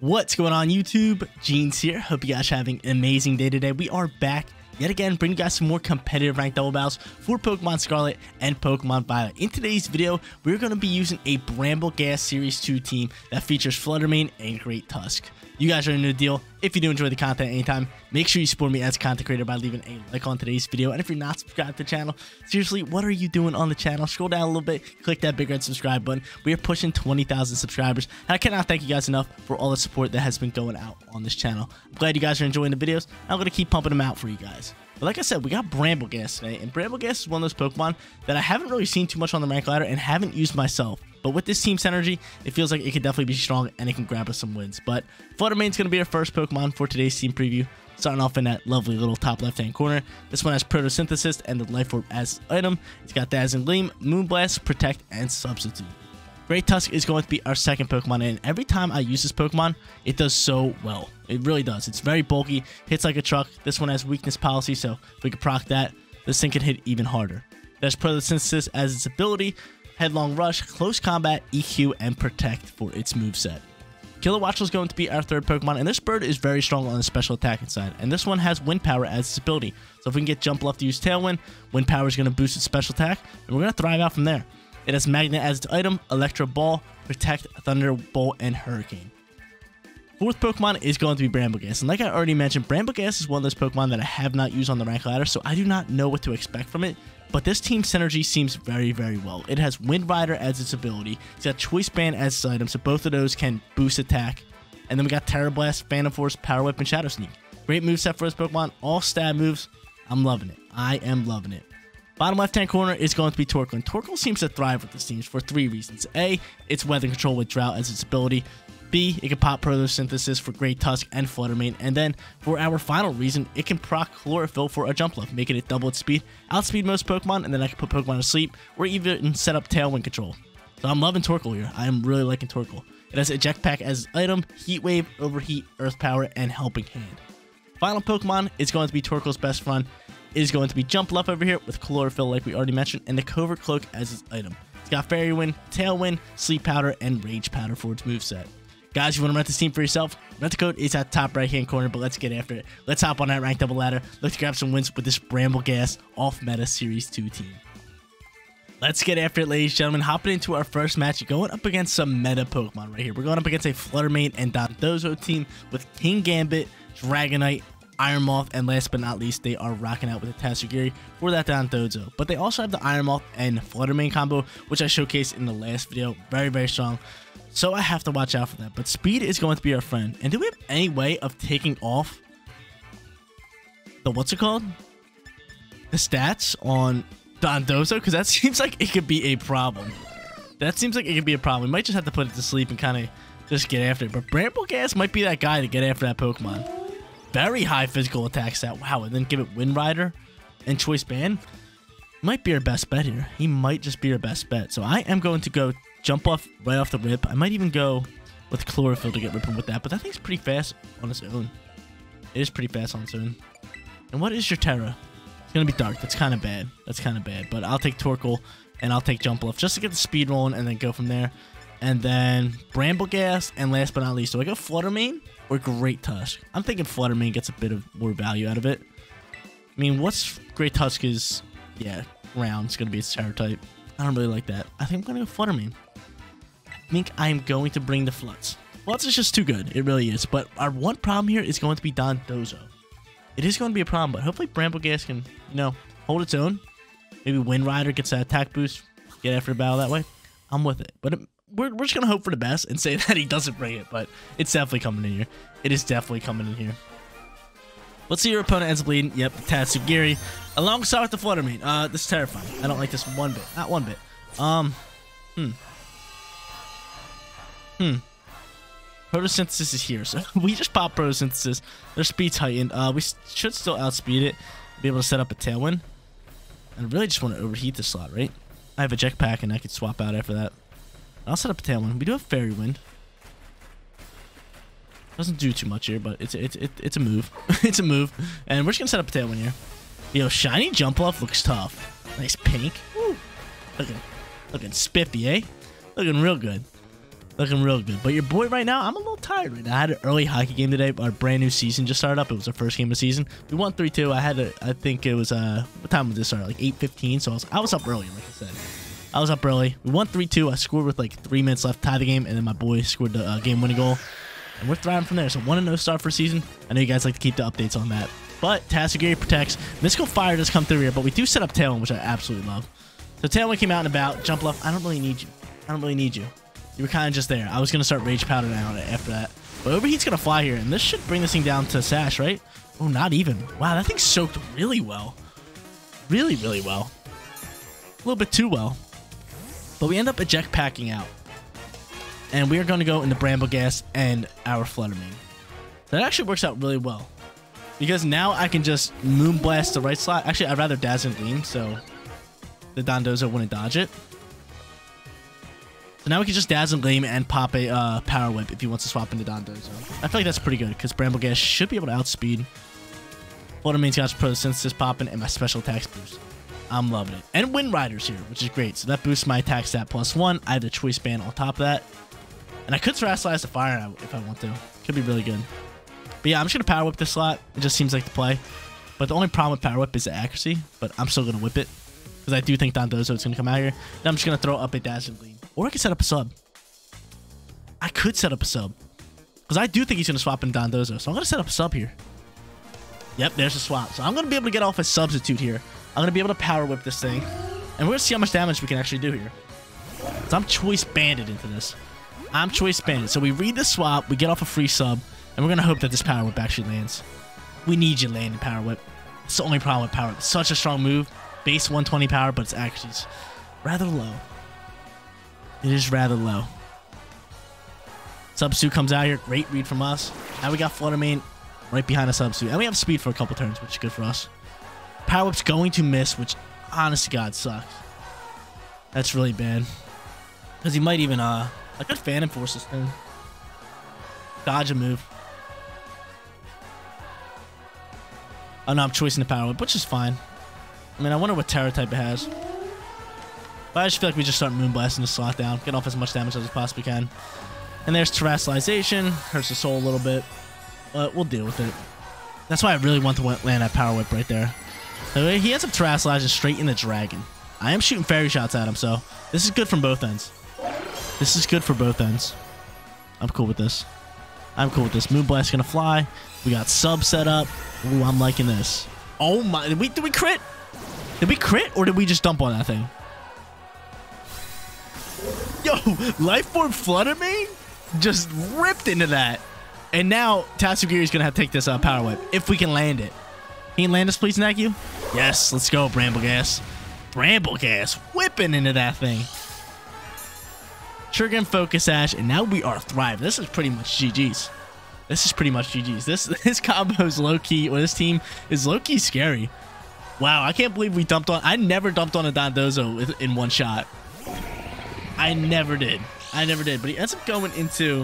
What's going on, YouTube? Jeans here. Hope you guys are having an amazing day today. We are back yet again, bringing you guys some more competitive ranked double battles for Pokemon Scarlet and Pokemon Violet. In today's video, we're going to be using a Brambleghast Series 2 team that features Fluttermane and Great Tusk. You guys already know the deal. If you do enjoy the content at any time, make sure you support me as a content creator by leaving a like on today's video. And if you're not subscribed to the channel, seriously, what are you doing on the channel? Scroll down a little bit, click that big red subscribe button. We are pushing 20,000 subscribers, and I cannot thank you guys enough for all the support that has been going out on this channel. I'm glad you guys are enjoying the videos. I'm going to keep pumping them out for you guys. But like I said, we got Brambleghast today, and Brambleghast is one of those Pokemon that I haven't really seen too much on the rank ladder and haven't used myself. But with this team's energy, it feels like it could definitely be strong and it can grab us some wins. But Fluttermane's going to be our first Pokemon for today's team preview. Starting off in that lovely little top left-hand corner. This one has Photosynthesis and the Life Orb as item. It's got Dazzling Gleam, Moonblast, Protect, and Substitute. Great Tusk is going to be our second Pokemon, and every time I use this Pokemon, it does so well. It really does. It's very bulky, hits like a truck. This one has Weakness Policy, so if we can proc that, this thing can hit even harder. There's Photosynthesis as its ability, Headlong Rush, Close Combat, EQ, and Protect for its moveset. Kilowattrel is going to be our third Pokemon, and this bird is very strong on the special attacking side. And this one has Wind Power as its ability, so if we can get Jumpluff to use Tailwind, Wind Power is going to boost its special attack, and we're going to thrive out from there. It has Magnet as its item, Electro Ball, Protect, Thunderbolt, and Hurricane. Fourth Pokemon is going to be Brambleghast, and like I already mentioned, Brambleghast is one of those Pokemon that I have not used on the rank ladder, so I do not know what to expect from it. But this team synergy seems very, very well. It has Wind Rider as its ability. It's got Choice Band as its item, so both of those can boost attack. And then we got Terror Blast, Phantom Force, Power Whip, and Shadow Sneak. Great moveset for this Pokemon. All stab moves. I'm loving it. I am loving it. Bottom left-hand corner is going to be Torkoal. And Torkoal seems to thrive with this team for three reasons. A, it's weather control with Drought as its ability. B, it can pop Photosynthesis for Great Tusk and Fluttermane. And then, for our final reason, it can proc Chlorophyll for a Jumpluff, making it double its speed, outspeed most Pokemon, and then I can put Pokemon to sleep, or even set up Tailwind control. So I'm loving Torkoal here. I am really liking Torkoal. It has Eject Pack as item, Heat Wave, Overheat, Earth Power, and Helping Hand. Final Pokemon is going to be Torkoal's best friend. It is going to be Jumpluff over here with Chlorophyll, like we already mentioned, and the Covert Cloak as its item. It's got Fairy Wind, Tailwind, Sleep Powder, and Rage Powder for its moveset. Guys, if you want to rent this team for yourself, rent the code is at the top right-hand corner, but let's get after it. Let's hop on that ranked double ladder. Let's grab some wins with this Brambleghast off-meta Series 2 team. Let's get after it, ladies and gentlemen. Hopping into our first match, you're going up against some meta Pokemon right here. We're going up against a Fluttermane and Dondozo team with Kingambit, Dragonite, Iron Moth, and last but not least, they are rocking out with the Tatsugiri for that Dondozo. But they also have the Iron Moth and Fluttermane combo, which I showcased in the last video. Very, very strong. So I have to watch out for that, but speed is going to be our friend. And do we have any way of taking off the, the stats on Dondozo? Because that seems like it could be a problem. We might just have to put it to sleep and kind of just get after it. But Brambleghast might be that guy to get after that Pokemon. Very high physical attack stat. Wow, and then give it Wind Rider and Choice Band. Might be our best bet here. He might just be our best bet. So I am going to go Jumpluff right off the rip. I might even go with Chlorophyll to get ripping with that, but that thing's pretty fast on its own. It is pretty fast on its own. And what is your Terra? It's going to be Dark. That's kind of bad. But I'll take Torkoal and I'll take Jumpluff just to get the speed rolling and then go from there. And then Brambleghast, and last but not least, do I go Fluttermane or Great Tusk? I'm thinking Fluttermane gets a bit of more value out of it. I mean, what's Great Tusk is, yeah, round. It's going to be its Terra type. I don't really like that. I think I'm going to go Fluttermane. I think I'm going to bring the Flutz. Flutz is just too good. It really is. But our one problem here is going to be Dondozo. It is going to be a problem, but hopefully Brambleghast can, you know, hold its own. Maybe Wind Rider gets that attack boost. Get after a battle that way. I'm with it. But we're just going to hope for the best and say that he doesn't bring it. But it's definitely coming in here. It is definitely coming in here. Let's see your opponent ends up leading. Yep, Tatsugiri. Alongside with the Fluttermane. This is terrifying. I don't like this one bit. Not one bit. Photosynthesis is here, so we just pop Photosynthesis. Their speed's heightened. We should still outspeed it. Be able to set up a Tailwind. And I really just want to overheat this slot, right? I have a Eject Pack, and I could swap out after that. I'll set up a Tailwind. We do have Fairy Wind. Doesn't do too much here, but it's a move. It's a move, and we're just gonna set up a Tailwind here. Yo, shiny Jumpluff looks tough. Nice pink. Woo. Looking spiffy, eh? Looking real good. Looking real good. But your boy right now, I'm a little tired right now. I had an early hockey game today. Our brand new season just started up. It was our first game of the season. We won 3-2. I think it was, what time was this start? Like 8:15. So I was up early, like I said. I was up early. We won 3-2. I scored with like 3 minutes left, tied the game, and then my boy scored the game-winning goal. And we're thriving from there. So 1-0 start for season. I know you guys like to keep the updates on that. But Tatsugiri protects. Mystical Fire does come through here, but we do set up Tailwind, which I absolutely love. So Tailwind came out and about. Jumpluff, I don't really need you. I don't really need you. You were kind of just there. I was going to start Rage Powder down after that. But Overheat's going to fly here, and this should bring this thing down to Sash, right? Oh, not even. Wow, that thing soaked really well. Really, really well. A little bit too well. But we end up eject packing out. And we are going to go into Brambleghast and our Fluttermane. That actually works out really well. Because now I can just Moonblast the right slot. Actually, I'd rather Dazzling Gleam, so the Dondozo wouldn't dodge it. So now we can just Dazzling Gleam and pop a Power Whip if he wants to swap into Dondozo. I feel like that's pretty good, because Brambleghast should be able to outspeed. Fluttermane's got Pro Synthesis popping and my special attacks boost. I'm loving it. And Wind Rider's here, which is great. So that boosts my attack stat +1. I have the Choice Band on top of that. And I could Terastallize the Fire if I want to. Could be really good. But yeah, I'm just going to Power Whip this slot. It just seems like the play. But the only problem with Power Whip is the accuracy. But I'm still going to whip it. Because I do think Dondozo is going to come out here. Then I'm just going to throw up a Dazzling Gleam. Or I could set up a sub. I could set up a sub. Because I do think he's going to swap in Dondozo. So I'm going to set up a sub here. Yep, there's a swap. So I'm going to be able to get off a substitute here. I'm going to be able to Power Whip this thing. And we're going to see how much damage we can actually do here. So I'm Choice Banded into this. I'm Choice Banded. So we read the swap. We get off a free sub. And we're going to hope that this Power Whip actually lands. We need you landing Power Whip. It's the only problem with Power Whip. It's such a strong move. Base 120 power, but its accuracy's rather low. It is rather low. Substitute comes out here. Great read from us. Now we got Fluttermane right behind a substitute. And we have speed for a couple turns, which is good for us. Power Whip's going to miss, which, honest to God, sucks. That's really bad. Because he might even, I could Phantom Force this thing. Dodge a move. Oh, no, I'm choosing the Power Whip, which is fine. I mean, I wonder what Terra type it has. But I just feel like we just start Moonblasting the slot down. Get off as much damage as we possibly can. And there's Terastallization. Hurts the soul a little bit. But we'll deal with it. That's why I really want to land that Power Whip right there. So he ends up Terastallizing straight in the Dragon. I am shooting Fairy Shots at him, so this is good from both ends. This is good for both ends. I'm cool with this. I'm cool with this. Moonblast's gonna fly. We got sub set up. Ooh, I'm liking this. Oh my, did we crit? Did we crit or did we just dump on that thing? Yo, Lifeform Fluttermane just ripped into that. And now Tatsugiri's gonna have to take this Power Whip if we can land it. Can you land us please, Naku? Yes, let's go, Brambleghast. Brambleghast whipping into that thing. Trigger and Focus Ash, and now we are thriving. This is pretty much GG's. This is pretty much GG's. This combo is low-key, or this team is low-key scary. Wow, I can't believe we dumped on... I never dumped on a Dondozo in one shot. I never did. I never did, but he ends up going into...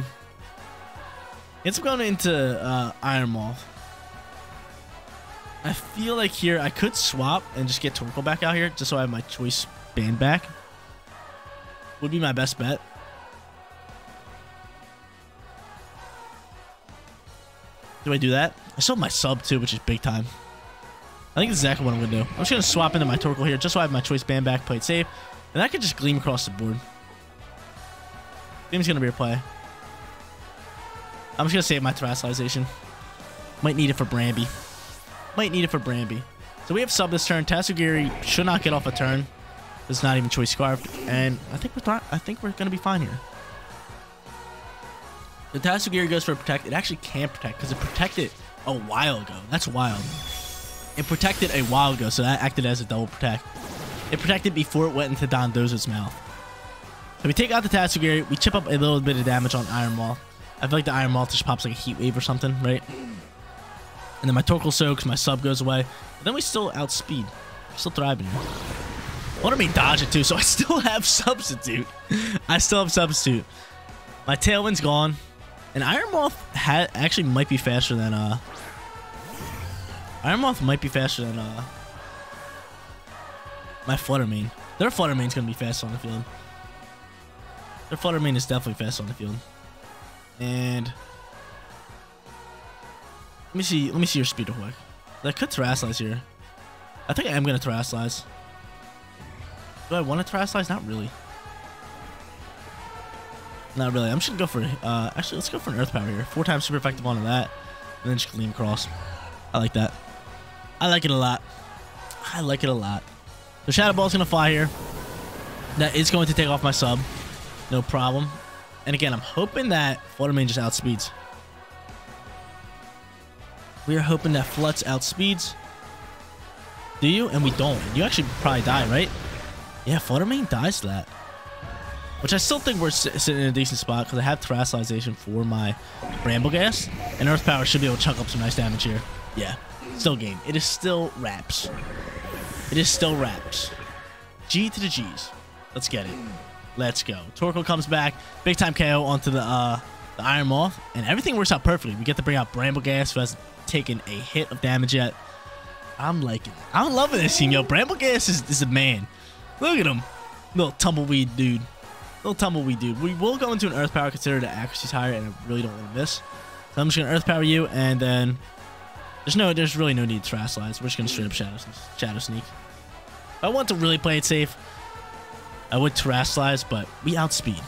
He ends up going into Iron Moth. I feel like here I could swap and just get Torkoal back out here just so I have my Choice Band back. Would be my best bet. Do I do that? I sold my sub too, which is big time. I think this is exactly what I'm going to do. I'm just going to swap into my Torkoal here just so I have my Choice Band back, play it safe. And I could just Gleam across the board. Gleam's going to be a play. I'm just going to save my Terastallization. Might need it for Bramby. Might need it for Bramby. So we have sub this turn. Tatsugiri should not get off a turn. It's not even Choice Scarf. And I think we're going to be fine here. The Tatsugiri goes for Protect. It actually can't Protect because it protected a while ago. That's wild. It protected a while ago, so that acted as a double protect. It protected before it went into Dondozo's mouth. So we take out the Tatsugiri. We chip up a little bit of damage on Iron Moth. I feel like the Iron Moth just pops like a Heat Wave or something, right? And then my Torkoal soaks. My sub goes away. But then we still outspeed. We're still thriving here. Fluttermane dodge it too, so I still have substitute. I still have substitute. My Tailwind's gone. And Iron Moth actually might be faster than Iron Moth might be faster than my Fluttermane. Their Fluttermane's gonna be faster on the field. Their Fluttermane is definitely fast on the field. And let me see your speed real quick. I could Terastallize here. I think I am gonna Terastallize. Do I want to Terastallize? Not really. Not really. I'm just gonna go for actually let's go for an Earth Power here. 4 times super effective onto that. And then just Gleam Cross. I like that. I like it a lot. I like it a lot. So Shadow Ball's gonna fly here. That is going to take off my sub. No problem. And again, I'm hoping that Fluttermane just outspeeds. We are hoping that Flutz outspeeds. Do you? And we don't. You actually probably die, right? Yeah, Fluttermane dies to that. Which I still think we're sitting in a decent spot because I have Terastallization for my Brambleghast. And Earth Power should be able to chunk up some nice damage here. Yeah. Still game. It is still wraps. It is still wraps. G to the G's. Let's get it. Let's go. Torkoal comes back. Big time KO onto the Iron Moth. And everything works out perfectly. We get to bring out Brambleghast, who hasn't taken a hit of damage yet. I'm liking it. I'm loving this team, yo. Brambleghast is a man. Look at him. Little tumbleweed dude. Little tumbleweed dude. We will go into an Earth Power, considering the accuracy's higher, and I really don't want to miss. So I'm just going to Earth Power you, and then there's really no need to Terastallize. We're just going to straight up Shadow Sneak. If I want to really play it safe, I would Terastallize, but we outspeed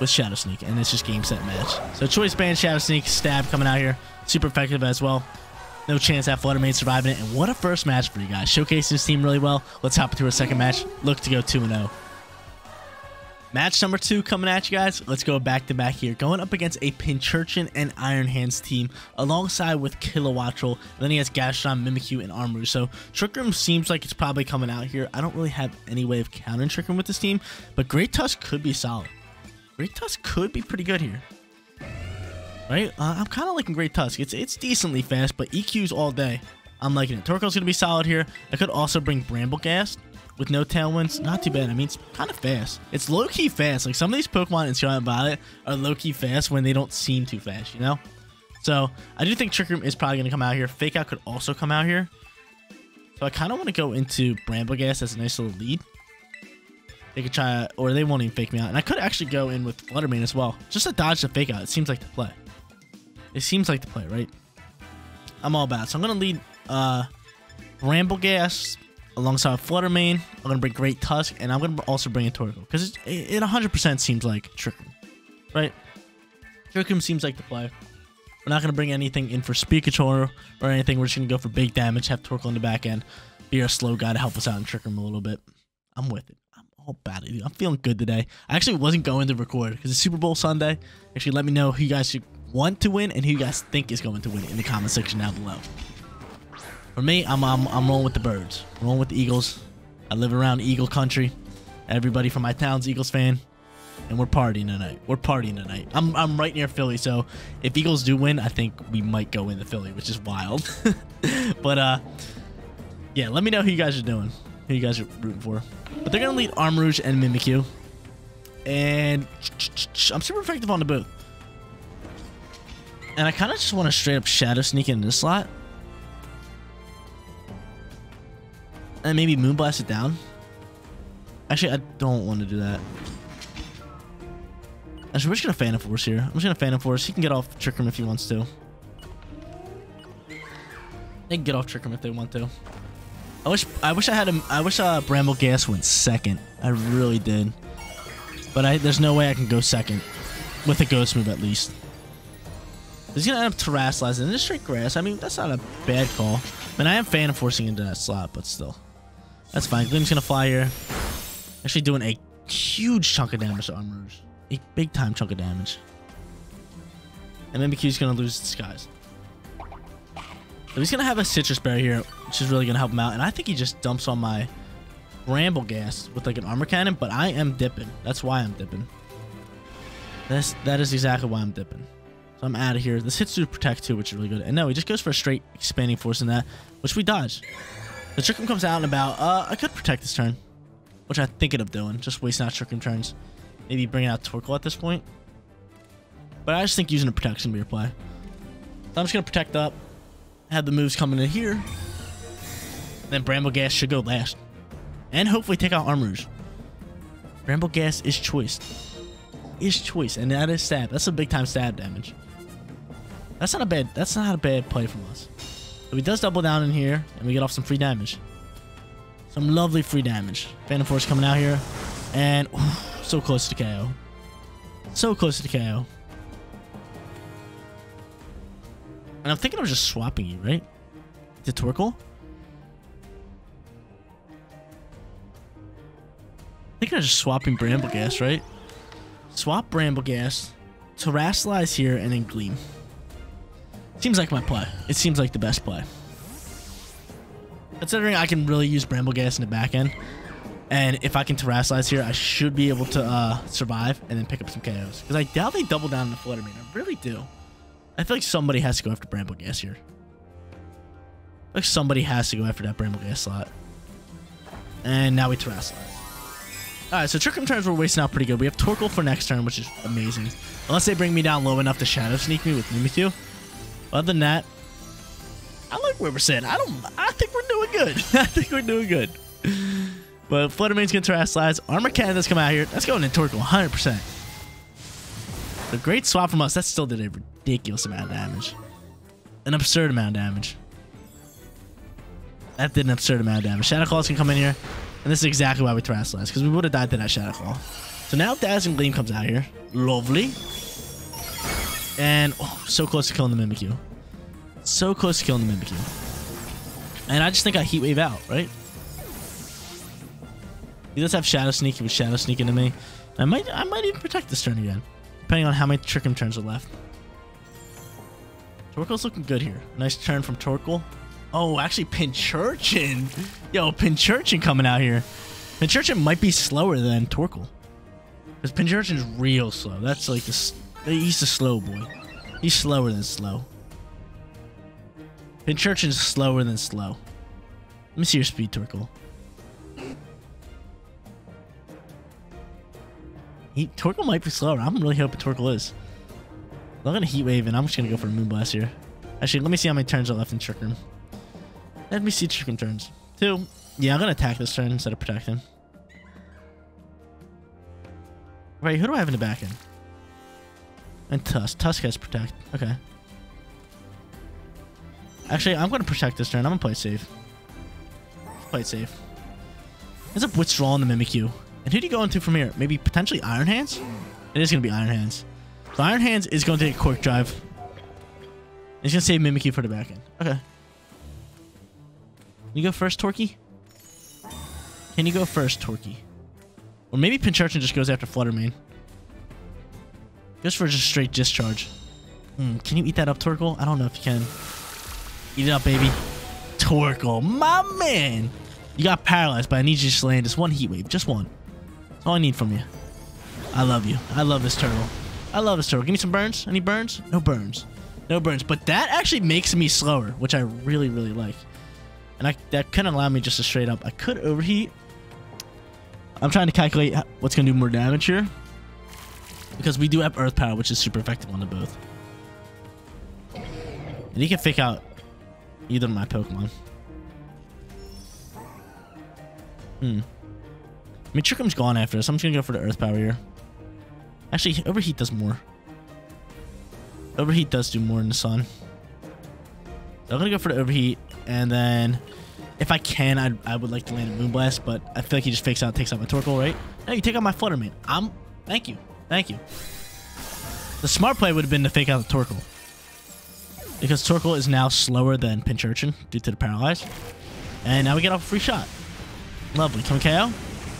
with Shadow Sneak, and it's just game, set, match. So Choice Band, Shadow Sneak, Stab coming out here. Super effective as well. No chance that Fluttermane surviving it. And what a first match for you guys. Showcasing this team really well. Let's hop into our second match. Look to go 2-0. Match number 2 coming at you guys. Let's go back to back here. Going up against a Pincurchin and Iron Hands team alongside with Kilowattrel. And then he has Gastrodon, Mimikyu, and Armarouge. So Trick Room seems like it's probably coming out here. I don't really have any way of countering Trick Room with this team, but Great Tusk could be solid. Great Tusk could be pretty good here. Right? I'm kind of liking Great Tusk. It's decently fast, but EQs all day. I'm liking it. Torkoal's going to be solid here. I could also bring Brambleghast. With no Tailwinds, not too bad. I mean, it's kind of fast. It's low-key fast. Like, some of these Pokemon in Scarlet and Violet are low-key fast when they don't seem too fast, you know? So, I do think Trick Room is probably going to come out here. Fake Out could also come out here. So, I kind of want to go into Brambleghast as a nice little lead. They could try, or they won't even fake me out. And I could actually go in with Fluttermane as well. Just to dodge the Fake Out. It seems like the play. It seems like the play, right? I'm all about it. So, I'm going to lead Brambleghast alongside Fluttermane. I'm going to bring Great Tusk, and I'm going to also bring in Torkoal, because it 100% seems like Trick Room, right? Trick Room seems like the play. We're not going to bring anything in for Speed Control or anything. We're just going to go for big damage, have Torkoal in the back end, be our slow guy to help us out in Trick Room a little bit. I'm with it. I'm all about it, dude. I'm feeling good today. I actually wasn't going to record, because it's Super Bowl Sunday. Actually, let me know who you guys should want to win and who you guys think is going to win in the comment section down below. For me, I'm rolling with the birds. I'm rolling with the Eagles. I live around Eagle country. Everybody from my town's Eagles fan, and we're partying tonight. We're partying tonight. I'm right near Philly, so if Eagles do win, I think we might go into Philly, which is wild. But yeah, let me know who you guys are doing, who you guys are rooting for. But they're gonna lead Armarouge and Mimikyu, and I'm super effective on the both. And I kind of just want to straight up Shadow Sneak in this slot. And maybe Moonblast it down. Actually, I don't want to do that. Actually, we're just going to Phantom Force here. I'm just going to Phantom Force. He can get off Trick Room if he wants to. They can get off Trick Room if they want to. I wish Brambleghast went second. I really did. But there's no way I can go second. With a Ghost move, at least. He's going to end up Terastallizing. And just straight Grass. I mean, that's not a bad call. I mean, I am Phantom Forcing into that slot, but still. That's fine. Gleam's gonna fly here. Actually doing a huge chunk of damage to Armarouge. A big time chunk of damage. And Mimikyu's gonna lose Disguise. So he's gonna have a Citrus Bear here, which is really gonna help him out. And I think he just dumps on my Brambleghast with like an Armor Cannon, but I am dipping. That's why I'm dipping. That is exactly why I'm dipping. So I'm out of here. This hits through Protect too, which is really good. And no, he just goes for a straight Expanding Force in that, which we dodge. The Trick Room comes out and about. I could Protect this turn, which I'm thinking of doing. Just wasting out Trick Room turns. Maybe bringing out Torkoal at this point. But I just think using a Protection beer play. So I'm just going to Protect up. Have the moves coming in here. Then Brambleghast should go last. And hopefully take out Armarouge. Brambleghast is choiced. is choice, and that is stab. That's a big time stab damage. That's not a bad. That's not a bad play from us. So he does double down in here, and we get off some free damage. Some lovely free damage. Phantom Force coming out here, and ooh, so close to KO. So close to KO. And I'm thinking I was just swapping you, right? To Torkoal. I think I was just swapping Brambleghast, right? Swap Brambleghast, Terastallize here, and then Gleam. Seems like my play. It seems like the best play. Considering I can really use Brambleghast in the back end, and if I can Terastallize here, I should be able to survive and then pick up some KOs. Because I doubt they double down on the Fluttermane. I really do. I feel like somebody has to go after Brambleghast here. I feel like somebody has to go after that Brambleghast slot. And now we Terastallize. Alright, so Trick Room turns we're wasting out pretty good. We have Torkoal for next turn, which is amazing. Unless they bring me down low enough to Shadow Sneak me with Mimikyu. Other than that, I like where we're sitting. I think we're doing good. I think we're doing good. But Fluttermane's going to Terastallize. Armor Cannon's coming out here. That's going into Torkoal 100%. The great swap from us. That still did a ridiculous amount of damage. An absurd amount of damage. That did an absurd amount of damage. Shadow Claws can come in here. And this is exactly why we Terastallize, because we would have died to that Shadow Claw. So now Dazzling Gleam comes out here. Lovely. And oh, so close to killing the Mimikyu. So close to killing the Mimikyu. And I just think I Heat Wave out, right? He does have Shadow Sneak. He was Shadow Sneaking to me. I might even protect this turn again, depending on how many Trick Room turns are left. Torkoal's looking good here. Nice turn from Torkoal. Oh, actually, Pincurchin. Yo, Pincurchin coming out here. Pincurchin might be slower than Torkoal. Because Pincurchin's real slow. That's like the... He's a slow boy. He's slower than slow. Pincurchin's slower than slow. Let me see your speed, Torkoal. Torkoal might be slower. I'm really hoping Torkoal is. I'm going to Heat Wave, and I'm just going to go for a Moonblast here. Actually, let me see how many turns are left in Trick Room. Let me see Trick Room turns. 2. Yeah, I'm going to attack this turn instead of protect him. Right, who do I have in the back end? And Tusk. Tusk has protect. Okay. Actually, I'm going to protect this turn. I'm going to play it safe. Play it safe. Ends up withdrawing the Mimikyu. And who do you go into from here? Maybe potentially Iron Hands? It is going to be Iron Hands. So Iron Hands is going to take a Cork Drive. It's going to save Mimikyu for the back end. Okay. Can you go first, Torky? Can you go first, Torky? Or maybe Pincurchin just goes after Fluttermane. Just for just straight discharge. Can you eat that up, Torkoal? I don't know if you can. Eat it up, baby. Torkoal, my man! You got paralyzed, but I need you to just land this one Heat Wave. Just one. That's all I need from you. I love you. I love this turtle. I love this turtle. Give me some burns. Any burns? No burns. No burns. But that actually makes me slower, which I really, really like. And that couldn't allow me just to straight up. I could overheat. I'm trying to calculate what's going to do more damage here. Because we do have Earth Power, which is super effective on the both. And he can fake out either of my Pokemon. I mean, Trick Room's gone after us. I'm just going to go for the Earth Power here. Actually, Overheat does more. Overheat does do more in the sun. So I'm going to go for the Overheat. And then, if I can, I would like to land a Moonblast, but I feel like he just fakes out, takes out my Torkoal, right? No, you take out my Fluttermane. Thank you. Thank you. The smart play would have been to fake out the Torkoal. Because Torkoal is now slower than Pincurchin due to the Paralyze. And now we get off a free shot. Lovely. Can we KO?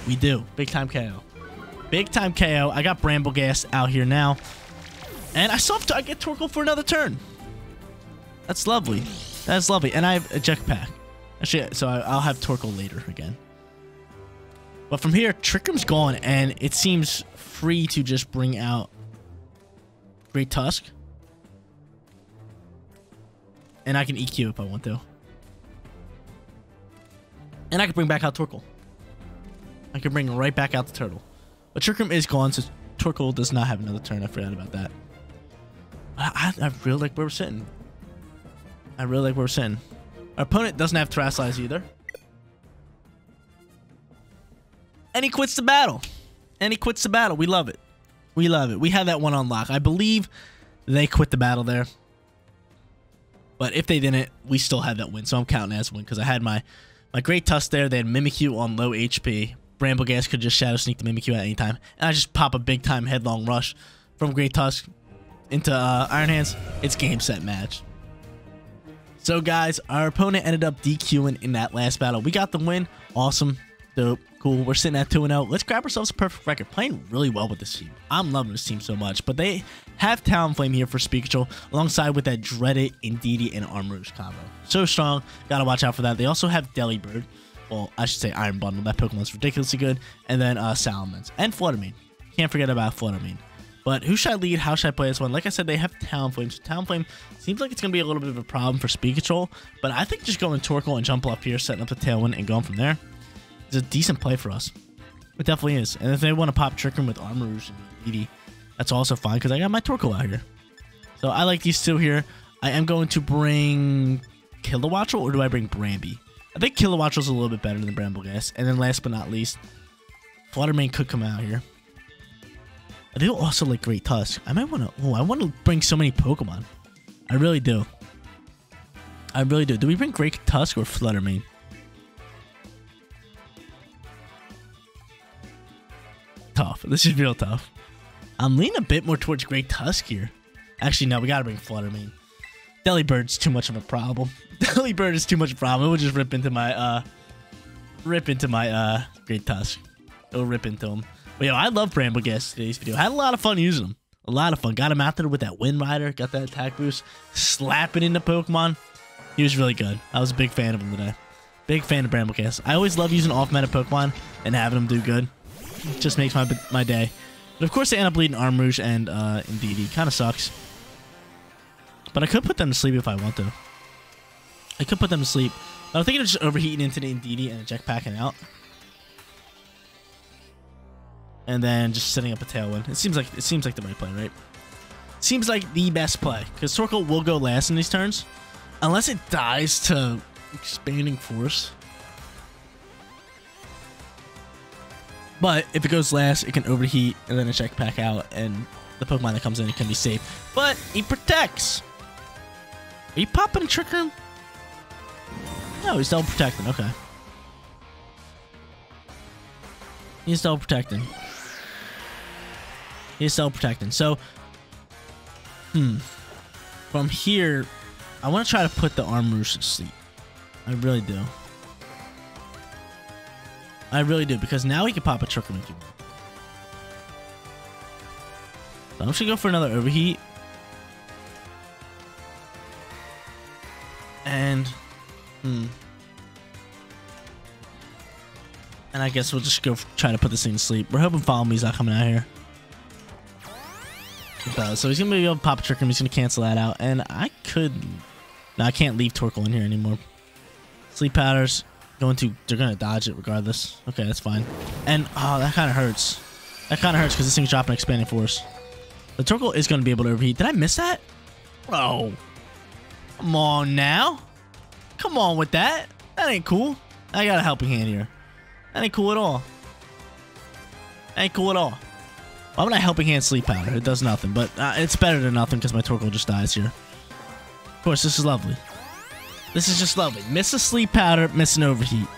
We do. Big time KO. Big time KO. I got Brambleghast out here now. And I get Torkoal for another turn. That's lovely. That's lovely, and I have a jetpack. Actually, so I'll have Torkoal later again. But from here, Trick Room's gone, and it seems free to just bring out Great Tusk. And I can EQ if I want to. And I can bring back out Torkoal. I can bring right back out the turtle. But Trick Room is gone, so Torkoal does not have another turn. I forgot about that. I really like where we're sitting. I really like where we're sitting. Our opponent doesn't have Terastallize either. And he quits the battle. We love it. We love it. We had that one on lock. I believe they quit the battle there. But if they didn't, we still had that win. So I'm counting as a win because I had my Great Tusk there. They had Mimikyu on low HP. Brambleghast could just Shadow Sneak the Mimikyu at any time. And I just pop a big-time headlong rush from Great Tusk into Iron Hands. It's game, set, match. So, guys, our opponent ended up DQing in that last battle. We got the win. Awesome. Dope. Cool. We're sitting at 2-0. Let's grab ourselves a perfect record. Playing really well with this team. I'm loving this team so much. But they have Talonflame here for Speakerchill alongside with that dreaded Indeedee and Armarouge combo. So strong. Got to watch out for that. They also have Delibird. Well, I should say Iron Bundle. That Pokemon's ridiculously good. And then Salamence. And Fluttermane. Can't forget about Fluttermane. But who should I lead? How should I play this one? Like I said, they have Talonflame. So Talonflame seems like it's going to be a little bit of a problem for Speed Control. But I think just going Torkoal and Jumpluff here, setting up the Tailwind and going from there. It's a decent play for us. It definitely is. And if they want to pop Trick Room with Armarouge and Indeedee, that's also fine because I got my Torkoal out here. So I like these two here. I am going to bring Kilowattrel, or do I bring Bramby? I think Kilowattrel's a little bit better than Brambleghast. And then last but not least, Fluttermane could come out here. I do also like Great Tusk. I might want to... Oh, I want to bring so many Pokemon. I really do. I really do. Do we bring Great Tusk or Fluttermane? Tough. This is real tough. I'm leaning a bit more towards Great Tusk here. Actually, no. We got to bring Fluttermane. Delibird's too much of a problem. Delibird is too much of a problem. It will just rip into my... Great Tusk. It'll rip into him. But yo, I love Brambleghast today's video. I had a lot of fun using him. A lot of fun. Got him out there with that Wind Rider. Got that attack boost. Slapping into Pokemon. He was really good. I was a big fan of him today. Big fan of Brambleghast. I always love using off-meta Pokemon and having them do good. It just makes my day. But of course, they end up leading Armarouge and Indeedee. Kind of sucks. But I could put them to sleep if I want to. I could put them to sleep. But I'm thinking of just overheating into the Indeedee and jetpacking out. And then just setting up a Tailwind. It seems like the right play, right? Seems like the best play. Because Torkoal will go last in these turns. Unless it dies to Expanding Force. But if it goes last, it can overheat and then a check pack out. And the Pokemon that comes in, it can be safe. But he protects. Are you popping a Trick Room? No, he's double protecting. Okay. He's double protecting. He's self-protecting. So, from here, I want to try to put the Armarouge to sleep. I really do. I really do, because now he can pop a Trick Room if you want. So I'm just gonna go for another Overheat. And, and I guess we'll just go try to put this thing to sleep. We're hoping Follow Me's not coming out here. So he's going to be able to pop a Trick Room. He's going to cancel that out. And I could... No, I can't leave Torkoal in here anymore. Sleep Powder's going to... They're going to dodge it regardless. Okay, that's fine. And... Oh, that kind of hurts. That kind of hurts because this thing's dropping Expanding Force. The Torkoal is going to be able to overheat. Did I miss that? Bro. Come on now. Come on with that. That ain't cool. I got a helping hand here. That ain't cool at all. That ain't cool at all. Why would I Helping Hand Sleep Powder? It does nothing, but it's better than nothing because my Torkoal just dies here. Of course, this is lovely. This is just lovely. Miss a Sleep Powder, miss an Overheat.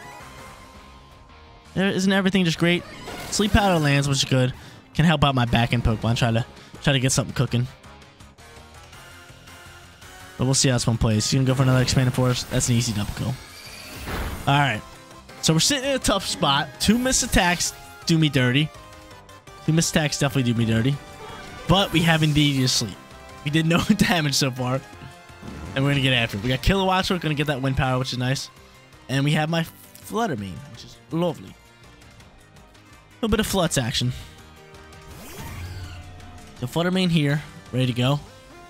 Isn't everything just great? Sleep Powder lands, which is good. Can help out my back end Pokemon. Try to get something cooking. But we'll see how this one plays. He's gonna go for another Expanded Force. That's an easy double kill. All right. So we're sitting in a tough spot. Two missed attacks do me dirty. Two missed attacks definitely do me dirty. But we have Indeedee to sleep. We did no damage so far. And we're going to get after it. We got Kilowattrel. We're going to get that wind power, which is nice. And we have my Fluttermane, which is lovely. A little bit of Flut's action. So Fluttermane here. Ready to go.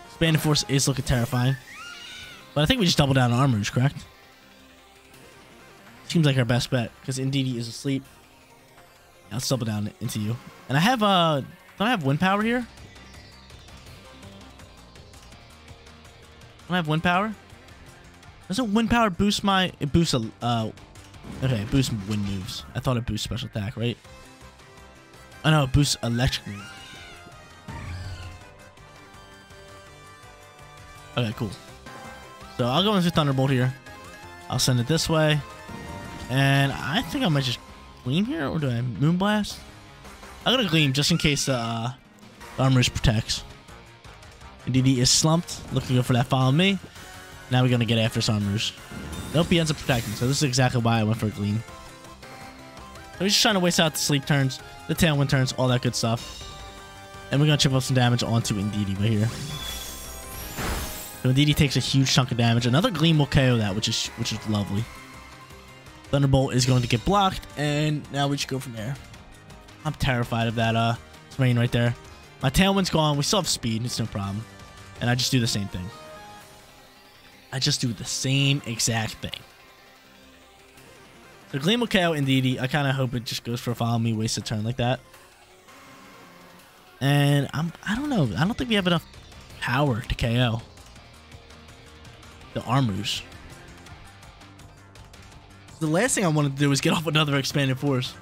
Expanded Force is looking terrifying. But I think we just double down on Armarouge, correct? Seems like our best bet because Indeedee is asleep. I'll double down into you. And I have don't I have wind power here? Don't I have wind power? Doesn't wind power boost my? It boosts a okay, it boosts wind moves. I thought it boosts special attack, right? Oh no, it boosts electric move. Okay, cool. So I'll go into Thunderbolt here. I'll send it this way. And I think I might just Gleam here, or do I Moonblast? I'm gonna Gleam just in case the Armarouge protects. Indeedee is slumped, looking good for that follow me. Now we're gonna get after Armarouge. Nope, he ends up protecting, so this is exactly why I went for a Gleam. So he's just trying to waste out the sleep turns, the Tailwind turns, all that good stuff. And we're gonna chip up some damage onto Indeedee right here. So Indeedee takes a huge chunk of damage. Another Gleam will KO that, which is lovely. Thunderbolt is going to get blocked, and now we should go from there. I'm terrified of that rain right there. My Tailwind's gone. We still have speed. It's no problem. And I just do the same thing. I just do the same exact thing. So Gleam will KO Indeedee. I kind of hope it just goes for a follow me, waste a turn like that. And I don't know. I don't think we have enough power to KO the Armarouge. The last thing I wanted to do was get off another Expanded Force.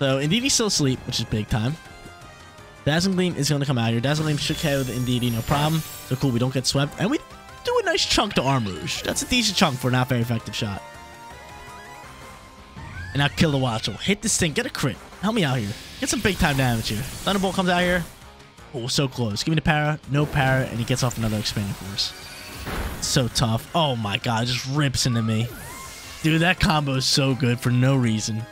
So Indeedee's still asleep, which is big time. Dazzling Gleam is going to come out here. Dazzling Gleam should KO the Indeedee, no problem. So cool, we don't get swept. And we do a nice chunk to Armarouge. That's a decent chunk for a not very effective shot. And now Kilowattrel. Hit this thing. Get a crit. Help me out here. Get some big time damage here. Thunderbolt comes out here. Oh, so close. Give me the para. No para. And he gets off another Expanded Force. So tough. Oh my god, it just rips into me. Dude, that combo is so good for no reason.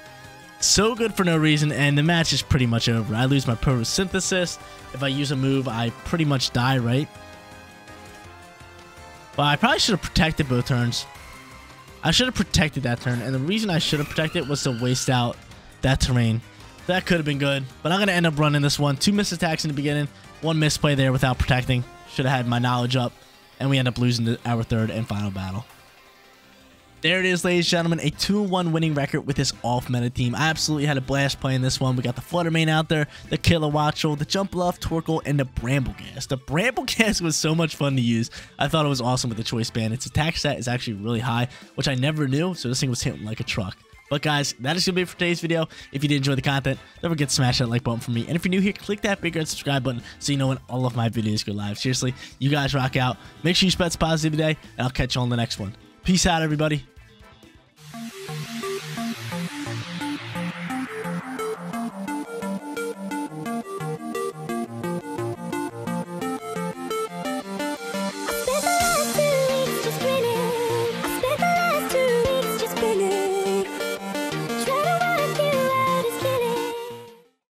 So good for no reason, and the match is pretty much over. I lose my photosynthesis. If I use a move, I pretty much die, right? But I probably should have protected both turns. I should have protected that turn, and the reason I should have protected was to waste out that terrain. That could have been good, but I'm going to end up running this one. Two missed attacks in the beginning, one misplay there without protecting. Should have had my knowledge up. And we end up losing our third and final battle. There it is, ladies and gentlemen. A 2-1 winning record with this off-meta team. I absolutely had a blast playing this one. We got the Fluttermane out there, the Kilowattrel, the Jumpluff, Torkoal, and the Brambleghast. The Brambleghast was so much fun to use. I thought it was awesome with the Choice Band. Its attack stat is actually really high, which I never knew, so this thing was hitting like a truck. But guys, that is going to be it for today's video. If you did enjoy the content, don't forget to smash that like button for me. And if you're new here, click that big red subscribe button so you know when all of my videos go live. Seriously, you guys rock out. Make sure you spread some positivity today, and I'll catch you on the next one. Peace out, everybody.